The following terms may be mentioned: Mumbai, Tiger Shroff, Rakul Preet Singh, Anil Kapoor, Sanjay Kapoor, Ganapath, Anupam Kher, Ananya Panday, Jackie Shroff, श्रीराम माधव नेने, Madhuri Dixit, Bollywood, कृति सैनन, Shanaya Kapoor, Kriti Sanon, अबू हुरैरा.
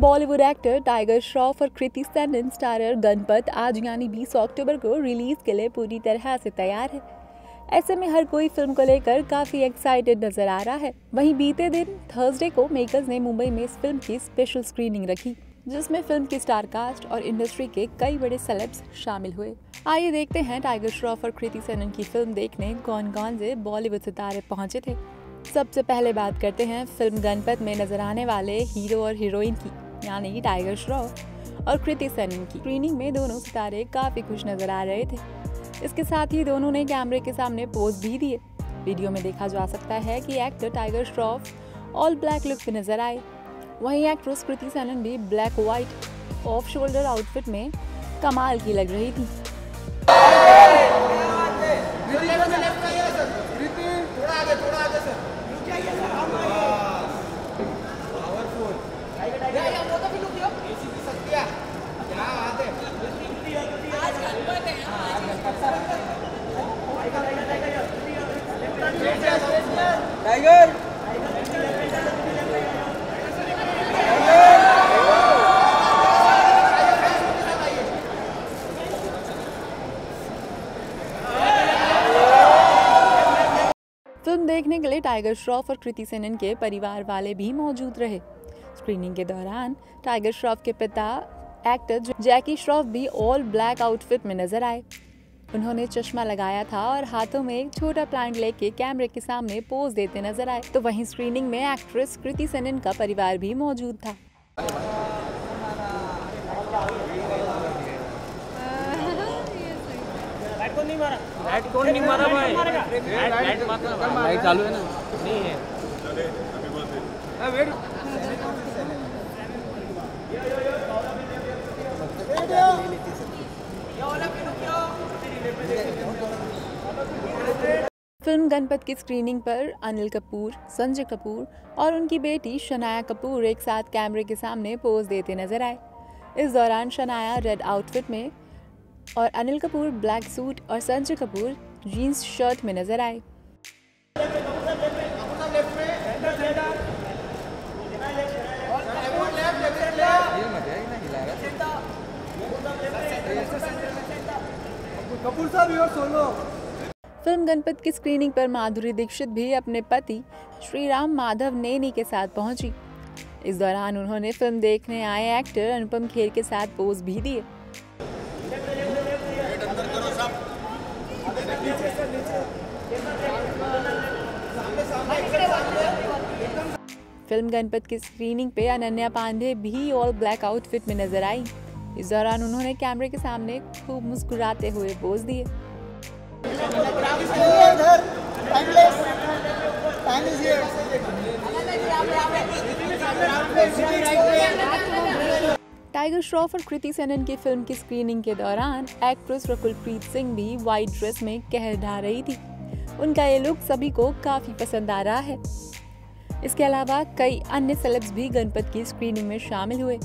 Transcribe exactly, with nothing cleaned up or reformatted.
Bollywood actor tiger Shroff और कृति सैनन starrer Ganpat आज यानी बीस अक्टूबर को रिलीज के लिए पूरी तरह से तैयार है। ऐसे में हर कोई फिल्म को लेकर काफ़ी एक्साइटेड नजर आ रहा है। वहीं बीते दिन थर्सडे को मेकर्स ने मुंबई में इस फिल्म की स्पेशल स्क्रीनिंग रखी, जिसमें फिल्म की स्टारकास्ट और इंडस्ट्री के कई बड़े सेलेब्स शामिल हुए। आइए देखते हैं टाइगर श्रॉफ और कृति सैनन की फिल्म देखने कौन कौन से बॉलीवुड सितारे पहुँचे थे। सबसे पहले बात करते हैं फिल्म गणपत में नजर आने वाले हीरो और हीरोइन की, यानी टाइगर श्रॉफ और कृति सैनन की। स्क्रीनिंग में दोनों सितारे काफ़ी खुश नजर आ रहे थे। इसके साथ ही दोनों ने कैमरे के सामने पोज भी दिए। वीडियो में देखा जा सकता है कि actor tiger Shroff all black look में नजर आए, वहीं एक्ट्रेस कृति सैनन भी black white off shoulder outfit में कमाल की लग रही थी। टाइगर फिल्म देखने के लिए टाइगर श्रॉफ और कृति सेनन के परिवार वाले भी मौजूद रहे। स्क्रीनिंग के दौरान टाइगर श्रॉफ के पिता एक्टर जैकी श्रॉफ भी ऑल ब्लैक आउटफिट में नजर आए। उन्होंने चश्मा लगाया था और हाथों में एक छोटा प्लांट लेके कैमरे के सामने पोज देते नजर आए। तो वहीं स्क्रीनिंग में एक्ट्रेस कृति सेनन का परिवार भी मौजूद था। फिल्म गणपत की स्क्रीनिंग पर अनिल कपूर, संजय कपूर और उनकी बेटी शनाया कपूर एक साथ कैमरे के सामने पोज देते नजर आए। इस दौरान शनाया रेड आउटफिट में और अनिल कपूर ब्लैक सूट और संजय कपूर जीन्स शर्ट में नजर आए। कपूर साहब योर सोलो। फिल्म गणपत की स्क्रीनिंग पर माधुरी दीक्षित भी अपने पति श्रीराम माधव नेने के साथ पहुंची। इस दौरान उन्होंने फिल्म देखने आए एक्टर अनुपम खेर के साथ पोज भी दिए। फिल्म गणपत की स्क्रीनिंग पे अनन्या पांडे भी ऑल ब्लैक आउटफिट में नजर आई। इस दौरान उन्होंने कैमरे के सामने खूब मुस्कुराते हुए पोज दिए। टाइगर श्रॉफ और कृति सेनन की फिल्म की स्क्रीनिंग के दौरान एक्ट्रेस रकुल प्रीत सिंह भी वाइट ड्रेस में कहर ढा रही थी। उनका ये लुक सभी को काफी पसंद आ रहा है। इसके अलावा कई अन्य सेलेब्स भी गणपत की स्क्रीनिंग में शामिल हुए।